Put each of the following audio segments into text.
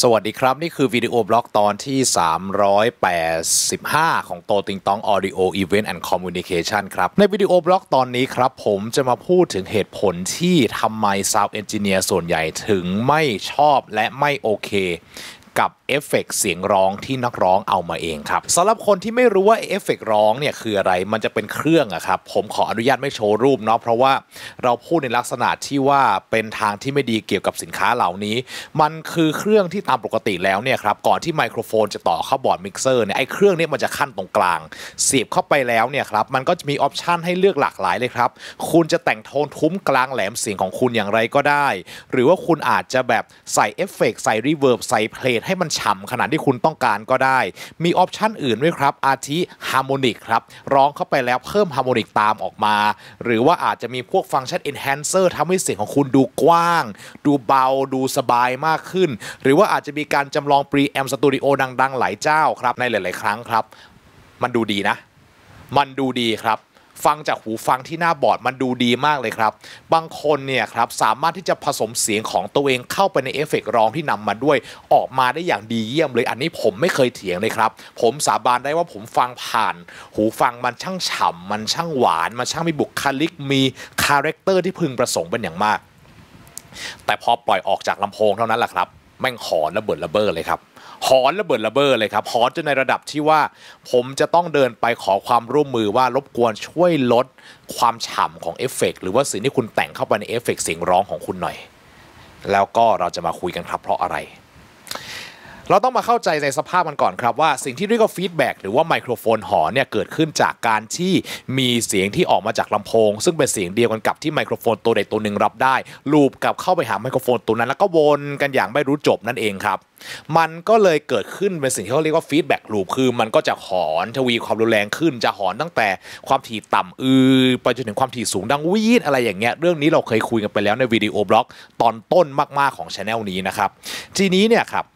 สวัสดีครับนี่คือวิดีโอบล็อกตอนที่385ของโตติงตอง Audio Event and Communication ครับในวิดีโอบล็อกตอนนี้ครับผมจะมาพูดถึงเหตุผลที่ทำไม Sound Engineer ส่วนใหญ่ถึงไม่ชอบและไม่โอเคกับเอฟเฟกต์เสียงร้องที่นักร้องเอามาเองครับสำหรับคนที่ไม่รู้ว่าเอฟเฟกต์ร้องเนี่ยคืออะไรมันจะเป็นเครื่องอะครับผมขออนุญาตไม่โชว์รูปเนาะเพราะว่าเราพูดในลักษณะที่ว่าเป็นทางที่ไม่ดีเกี่ยวกับสินค้าเหล่านี้มันคือเครื่องที่ตามปกติแล้วเนี่ยครับก่อนที่ไมโครโฟนจะต่อเข้าบอร์ดมิกเซอร์เนี่ยไอ้เครื่องนี้มันจะขั้นตรงกลางเสียบเข้าไปแล้วเนี่ยครับมันก็จะมีออปชันให้เลือกหลากหลายเลยครับคุณจะแต่งโทนทุ้มกลางแหลมเสียงของคุณอย่างไรก็ได้หรือว่าคุณอาจจะแบบใส่เอฟเฟกต์ใส่รีเวิร์บใส่เพลงให้มันฉ่ำขนาดที่คุณต้องการก็ได้มีออปชันอื่นด้วยครับอาทิฮาร์โมนิกครับร้องเข้าไปแล้วเพิ่มฮาร์โมนิกตามออกมาหรือว่าอาจจะมีพวกฟังก์ชัน enhancer ทำให้เสียงของคุณดูกว้างดูเบาดูสบายมากขึ้นหรือว่าอาจจะมีการจำลอง preamp studio ดังๆหลายเจ้าครับในหลายๆครั้งครับมันดูดีนะมันดูดีครับฟังจากหูฟังที่หน้าบอร์ดมันดูดีมากเลยครับบางคนเนี่ยครับสามารถที่จะผสมเสียงของตัวเองเข้าไปในเอฟเฟกต์ร้องที่นำมาด้วยออกมาได้อย่างดีเยี่ยมเลยอันนี้ผมไม่เคยเถียงเลยครับผมสาบานได้ว่าผมฟังผ่านหูฟังมันช่างฉ่ำมันช่างหวานมันช่างมีบุคลิกมีคาแรคเตอร์ที่พึงประสงค์เป็นอย่างมากแต่พอปล่อยออกจากลำโพงเท่านั้นแหละครับแม่งหอนระเบิดระเบ้อเลยครับหอนระเบิดระเบ้อเลยครับหอนจนในระดับที่ว่าผมจะต้องเดินไปขอความร่วมมือว่ารบกวนช่วยลดความฉ่ำของเอฟเฟกต์หรือว่าสิ่งที่คุณแต่งเข้าไปในเอฟเฟกต์เสียงร้องของคุณหน่อยแล้วก็เราจะมาคุยกันครับเพราะอะไรเราต้องมาเข้าใจในสภาพมันก่อนครับว่าสิ่งที่เรียกว่าฟีดแบ็กหรือว่าไมโครโฟนหอนเนี่ยเกิดขึ้นจากการที่มีเสียงที่ออกมาจากลำโพงซึ่งเป็นเสียงเดียวกันกับที่ไมโครโฟนตัวใดตัวหนึ่งรับได้ลูปกลับเข้าไปหาไมโครโฟนตัวนั้นแล้วก็วนกันอย่างไม่รู้จบนั่นเองครับมันก็เลยเกิดขึ้นเป็นสิ่งที่เขาเรียกว่าฟีดแบ็กลูปคือมันก็จะหอนทวีความรุนแรงขึ้นจะหอนตั้งแต่ความถี่ต่ำไปจนถึงความถี่สูงดังวีดอะไรอย่างเงี้ยเรื่องนี้เราเคยคุยกันไปแล้วในวิดีโอบล็อกตอนต้นมากๆของ channel นี้นะครับทีนี้เนี่ยครับ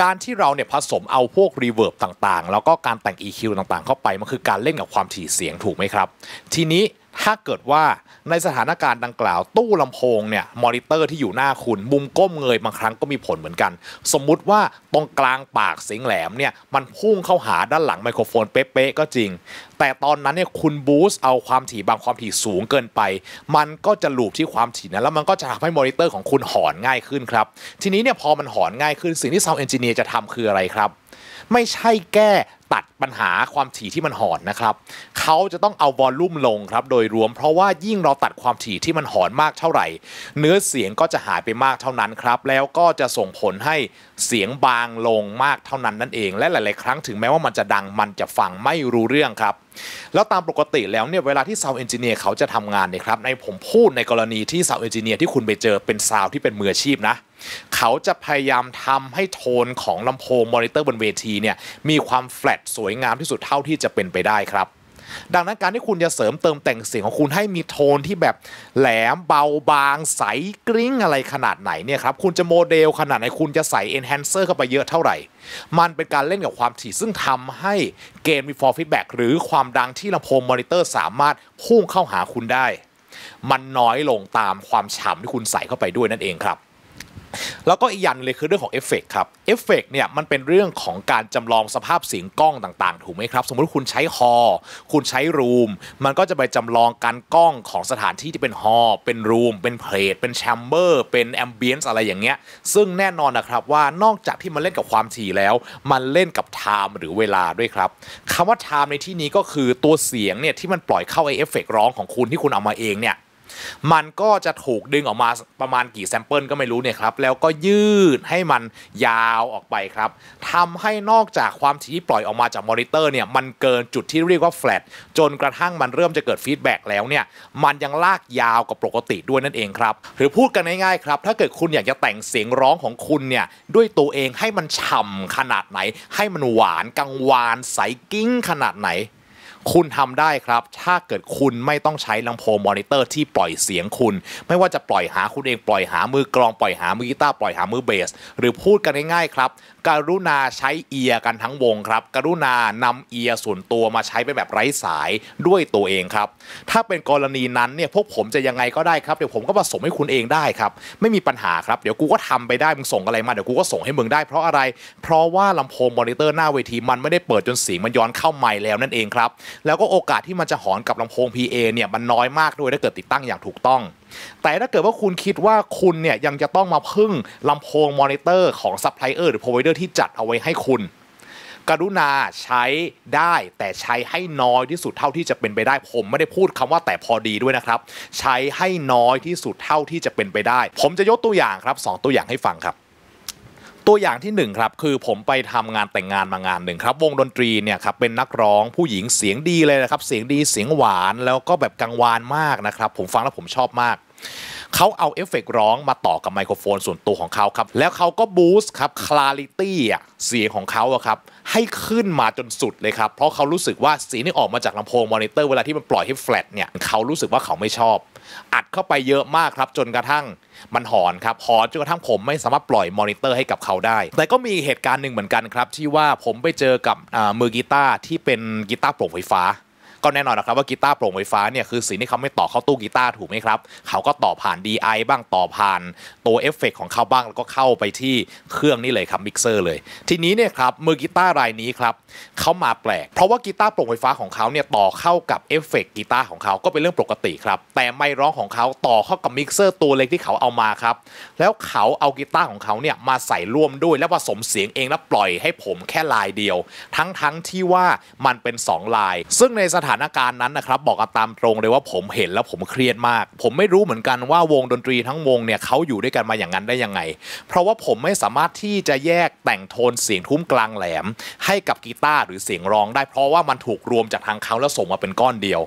การที่เราเนี่ยผสมเอาพวกรีเวิร์บต่างๆแล้วก็การแต่ง EQ ต่างๆเข้าไปมันคือการเล่นกับความถี่เสียงถูกไหมครับทีนี้ถ้าเกิดว่าในสถานการณ์ดังกล่าวตู้ลำโพงเนี่ยมอนิเตอร์ที่อยู่หน้าคุณมุมก้มเงยบางครั้งก็มีผลเหมือนกันสมมุติว่าตรงกลางปากเสียงแหลมเนี่ยมันพุ่งเข้าหาด้านหลังไมโครโฟนเป๊ะๆก็จริงแต่ตอนนั้นเนี่ยคุณบูสต์เอาความถี่บางความถี่สูงเกินไปมันก็จะลูปที่ความถี่นั้นแล้วมันก็จะทำให้มอนิเตอร์ของคุณหอนง่ายขึ้นครับทีนี้เนี่ยพอมันหอนง่ายขึ้นสิ่งที่ Sound Engineer จะทำคืออะไรครับไม่ใช่แก้ตัดปัญหาความถี่ที่มันหอนนะครับเขาจะต้องเอาวอลลุ่มลงครับโดยรวมเพราะว่ายิ่งเราตัดความถี่ที่มันหอนมากเท่าไหร่เนื้อเสียงก็จะหายไปมากเท่านั้นครับแล้วก็จะส่งผลให้เสียงบางลงมากเท่านั้นนั่นเองและหลายๆครั้งถึงแม้ว่ามันจะดังมันจะฟังไม่รู้เรื่องครับแล้วตามปกติแล้วเนี่ยเวลาที่ Sound Engineer เขาจะทำงานเนี่ยครับในผมพูดในกรณีที่ Sound Engineer ที่คุณไปเจอเป็น Sound ที่เป็นมืออาชีพนะเขาจะพยายามทำให้โทนของลำโพงมอนิเตอร์บนเวทีเนี่ยมีความแฟลตสวยงามที่สุดเท่าที่จะเป็นไปได้ครับดังนั้นการที่คุณจะเสริมเติมแต่งเสียงของคุณให้มีโทนที่แบบแหลมเบาบางใสกริ้งอะไรขนาดไหนเนี่ยครับคุณจะโมเดลขนาดไหนคุณจะใส่ enhancer เข้าไปเยอะเท่าไหร่มันเป็นการเล่นกับความถี่ซึ่งทำให้เกณฑ์ before feedback หรือความดังที่ลำโพงมอนิเตอร์สามารถพุ่งเข้าหาคุณได้มันน้อยลงตามความฉ่ำที่คุณใส่เข้าไปด้วยนั่นเองครับแล้วก็อีกอย่างเลยคือเรื่องของเอฟเฟกต์ครับเอฟเฟกต์เนี่ยมันเป็นเรื่องของการจำลองสภาพเสียงกล้องต่างๆถูกไหมครับสมมติคุณใช้ฮอลล์คุณใช้รูมมันก็จะไปจำลองการกล้องของสถานที่ที่เป็นฮอลล์เป็นรูมเป็นเพลทเป็นแชมเบอร์เป็นแอมเบียนซ์อะไรอย่างเงี้ยซึ่งแน่นอนนะครับว่านอกจากที่มันเล่นกับความถี่แล้วมันเล่นกับไทม์หรือเวลาด้วยครับคำว่าไทม์ในที่นี้ก็คือตัวเสียงเนี่ยที่มันปล่อยเข้าไอเอฟเฟกต์ร้องของคุณที่คุณเอามาเองเนี่ยมันก็จะถูกดึงออกมาประมาณกี่แซมเปิลก็ไม่รู้เนี่ยครับแล้วก็ยืดให้มันยาวออกไปครับทำให้นอกจากความถี่ปล่อยออกมาจากมอนิเตอร์เนี่ยมันเกินจุดที่เรียกว่าแฟลตจนกระทั่งมันเริ่มจะเกิดฟีดแบ็กแล้วเนี่ยมันยังลากยาวกว่าปกติด้วยนั่นเองครับหรือพูดกันง่ายๆครับถ้าเกิดคุณอยากจะแต่งเสียงร้องของคุณเนี่ยด้วยตัวเองให้มันฉ่ำขนาดไหนให้มันหวานกังวานใสกิ้งขนาดไหน คุณทำได้ครับถ้าเกิดคุณไม่ต้องใช้ลำโพงมอนิเตอร์ที่ปล่อยเสียงคุณไม่ว่าจะปล่อยหาคุณเองปล่อยหามือกลองปล่อยหามือกีตาร์ปล่อยหามือเบสหรือพูดกันง่ายๆครับกรุณาใช้เอียร์กันทั้งวงครับกรุณานำเอียร์ส่วนตัวมาใช้เป็นแบบไร้สายด้วยตัวเองครับถ้าเป็นกรณีนั้นเนี่ยพวกผมจะยังไงก็ได้ครับเดี๋ยวผมก็ผสมให้คุณเองได้ครับไม่มีปัญหาครับเดี๋ยวกูก็ทำไปได้มึงส่งอะไรมาเดี๋ยวกูก็ส่งให้มึงได้เพราะอะไรเพราะว่าลำโพงมอนิเตอร์หน้าเวทีมันไม่ได้เปิดจนเสียงมันย้อนเข้าไมค์แล้วนั่นเองครับแล้วก็โอกาสที่มันจะหอนกับลำโพง PA เนี่ยมันน้อยมากด้วยถ้าเกิดติดตั้งอย่างถูกต้องแต่ถ้าเกิดว่าคุณคิดว่าคุณเนี่ยยังจะต้องมาพึ่งลำโพงมอนิเตอร์ของซัพพลายเออร์หรือโพรไวเดอร์ที่จัดเอาไว้ให้คุณกรุณาใช้ได้แต่ใช้ให้น้อยที่สุดเท่าที่จะเป็นไปได้ผมไม่ได้พูดคำว่าแต่พอดีด้วยนะครับใช้ให้น้อยที่สุดเท่าที่จะเป็นไปได้ผมจะยกตัวอย่างครับ2ตัวอย่างให้ฟังครับตัวอย่างที่1ครับคือผมไปทำงานแต่งงานมางานหนึ่งครับวงดนตรีเนี่ยครับเป็นนักร้องผู้หญิงเสียงดีเลยนะครับเสียงดีเสียงหวานแล้วก็แบบกังวานมากนะครับผมฟังแล้วผมชอบมากเขาเอาเอฟเฟกต์ร้องมาต่อกับไมโครโฟนส่วนตัวของเขาครับแล้วเขาก็บูสต์ครับคลาริตี้เสียงของเขาครับให้ขึ้นมาจนสุดเลยครับเพราะเขารู้สึกว่าเสียงที่ออกมาจากลำโพงมอนิเตอร์เวลาที่มันปล่อยให้แฟลตเนี่ยเขารู้สึกว่าเขาไม่ชอบอัดเข้าไปเยอะมากครับจนกระทั่งมันหอนครับหอนจนกระทั่งผมไม่สามารถปล่อยมอนิเตอร์ให้กับเขาได้แต่ก็มีเหตุการณ์หนึ่งเหมือนกันครับที่ว่าผมไปเจอกับมือกีตาร์ที่เป็นกีตาร์โปร่งไฟฟ้าก็แน่นอนนะครับว่ากีตาร์โปร่งไฟฟ้าเนี่ยคือสิ่งที่เขาไม่ต่อเข้าตู้กีตาร์ถูกไหมครับเขาก็ต่อผ่าน DI บ้างต่อผ่านตัวเอฟเฟกต์ของเขาบ้างแล้วก็เข้าไปที่เครื่องนี่เลยครับมิกเซอร์เลยทีนี้เนี่ยครับมือกีตาร์รายนี้ครับเขามาแปลกเพราะว่ากีตาร์โปร่งไฟฟ้าของเขาเนี่ยต่อเข้ากับเอฟเฟกต์กีตาร์ของเขาก็เป็นเรื่องปกติครับแต่ไมค์ร้องของเขาต่อเข้ากับมิกเซอร์ตัวเล็กที่เขาเอามาครับแล้วเขาเอากีตาร์ของเขาเนี่ยมาใส่ร่วมด้วยแล้วผสมเสียงเองแล้วปล่อยให้ผมแค่ลายเดียวทั้งที่ว่ามันเป็น2ลายซึ่งในสถานการณ์นั้นนะครับบอกกันตามตรงเลยว่าผมเห็นแล้วผมเครียดมากผมไม่รู้เหมือนกันว่าวงดนตรีทั้งวงเนี่ยเขาอยู่ด้วยกันมาอย่างนั้นได้ยังไงเพราะว่าผมไม่สามารถที่จะแยกแต่งโทนเสียงทุ้มกลางแหลมให้กับกีตาร์หรือเสียงร้องได้เพราะว่ามันถูกรวมจากทางเขาแล้วส่งมาเป็นก้อนเดียว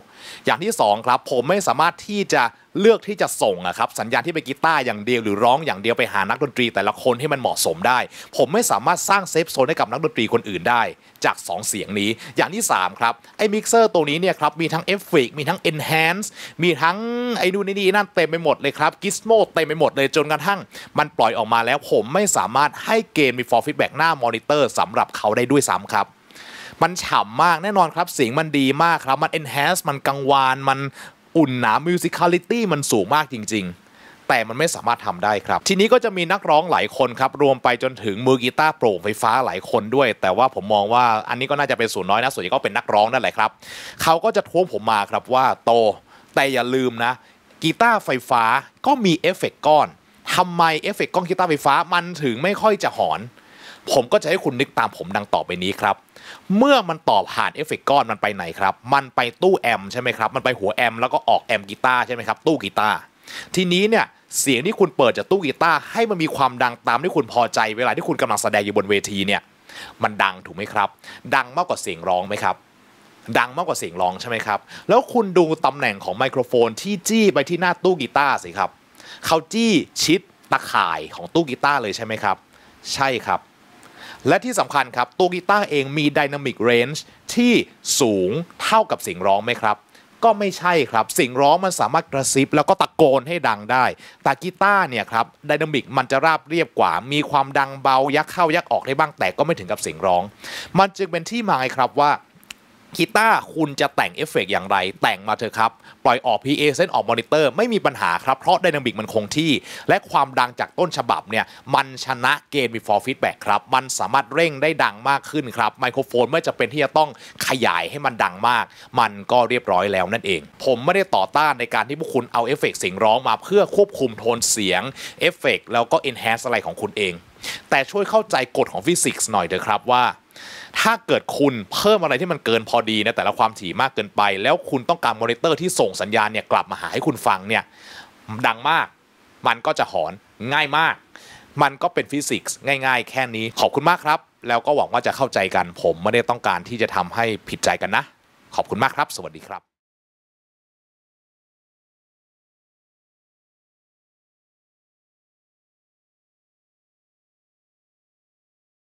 อย่างที่2ครับผมไม่สามารถที่จะเลือกที่จะส่งครับสัญญาณที่เป็นกีตาร์อย่างเดียวหรือร้องอย่างเดียวไปหานักดนตรีแต่ละคนให้มันเหมาะสมได้ผมไม่สามารถสร้างเซฟโซนให้กับนักดนตรีคนอื่นได้จาก2เสียงนี้อย่างที่3ครับไอ้มิกเซอร์ตัวนี้เนี่ยครับมีทั้งเอฟเฟกต์มีทั้ง enhance มีทั้งไอ้นู่นนี่นั่นเต็มไปหมดเลยครับกิสโมเต็มไปหมดเลยจนกระทั่งมันปล่อยออกมาแล้วผมไม่สามารถให้เกณฑ์ before feedback หน้ามอนิเตอร์สำหรับเขาได้ด้วยซ้ำครับมันฉ่ำมากแน่นอนครับเสียงมันดีมากครับมัน enhance มันกังวานมันอุ่นหนา musicality มันสูงมากจริงๆแต่มันไม่สามารถทำได้ครับทีนี้ก็จะมีนักร้องหลายคนครับรวมไปจนถึงมือกีตาร์โปร่งไฟฟ้าหลายคนด้วยแต่ว่าผมมองว่าอันนี้ก็น่าจะเป็นส่วนน้อยนะส่วนใหญ่ก็เป็นนักร้องนั่นแหละครับเขาก็จะท้วงผมมาครับว่าโตแต่อย่าลืมนะกีตาร์ไฟฟ้าก็มีเอฟเฟกต์ก้อนทำไมเอฟเฟกต์ก้อนกีตาร์ไฟฟ้ามันถึงไม่ค่อยจะหอนผมก็จะให้คุณนึกตามผมดังต่อไปนี้ครับเมื่อมันต่อผ่านเอฟเฟกต์ก้อนมันไปไหนครับมันไปตู้แอมใช่ไหมครับมันไปหัวแอมแล้วก็ออกแอมกีตาร์ใช่ไหมครับตู้กีตาร์ทีนี้เนี่ยเสียงที่คุณเปิดจากตู้กีตาร์ให้มันมีความดังตามที่คุณพอใจเวลาที่คุณกำลังแสดงอยู่บนเวทีเนี่ยมันดังถูกไหมครับดังมากกว่าเสียงร้องไหมครับดังมากกว่าเสียงร้องใช่ไหมครับแล้วคุณดูตำแหน่งของไมโครโฟนที่จี้ไปที่หน้าตู้กีตาร์สิครับเขาจี้ชิดตะข่ายของตู้กีตาร์เลยใช่ไหมครับใช่ครับและที่สำคัญครับตัวกีตาร์เองมีไดนามิกเรนจ์ที่สูงเท่ากับเสียงร้องไหมครับก็ไม่ใช่ครับเสียงร้องมันสามารถกระซิบแล้วก็ตะโกนให้ดังได้แต่กีตาร์เนี่ยครับไดนามิกมันจะราบเรียบกว่ามีความดังเบายักเข้ายักออกได้บ้างแต่ก็ไม่ถึงกับเสียงร้องมันจึงเป็นที่มาครับว่ากีตาร์คุณจะแต่งเอฟเฟกต์อย่างไรแต่งมาเถอะครับปล่อยออก PA เส้นออกมอนิเตอร์ไม่มีปัญหาครับเพราะไดนามิกมันคงที่และความดังจากต้นฉบับเนี่ยมันชนะเกณฑ์ before feedback ครับมันสามารถเร่งได้ดังมากขึ้นครับไมโครโฟนไม่จำเป็นที่จะต้องขยายให้มันดังมากมันก็เรียบร้อยแล้วนั่นเองผมไม่ได้ต่อต้านในการที่พวกคุณเอาเอฟเฟกต์เสียงร้องมาเพื่อควบคุมโทนเสียงเอฟเฟกต์แล้วก็ enhance อะไรของคุณเองแต่ช่วยเข้าใจกฎของฟิสิกส์หน่อยเถอะครับว่าถ้าเกิดคุณเพิ่มอะไรที่มันเกินพอดีนะแต่ละความถี่มากเกินไปแล้วคุณต้องการมอนิเตอร์ที่ส่งสัญญาณเนี่ยกลับมาหาให้คุณฟังเนี่ยดังมากมันก็จะหอนง่ายมากมันก็เป็นฟิสิกส์ง่ายๆแค่นี้ขอบคุณมากครับแล้วก็หวังว่าจะเข้าใจกันผมไม่ได้ต้องการที่จะทำให้ผิดใจกันนะขอบคุณมากครับสวัสดีครับ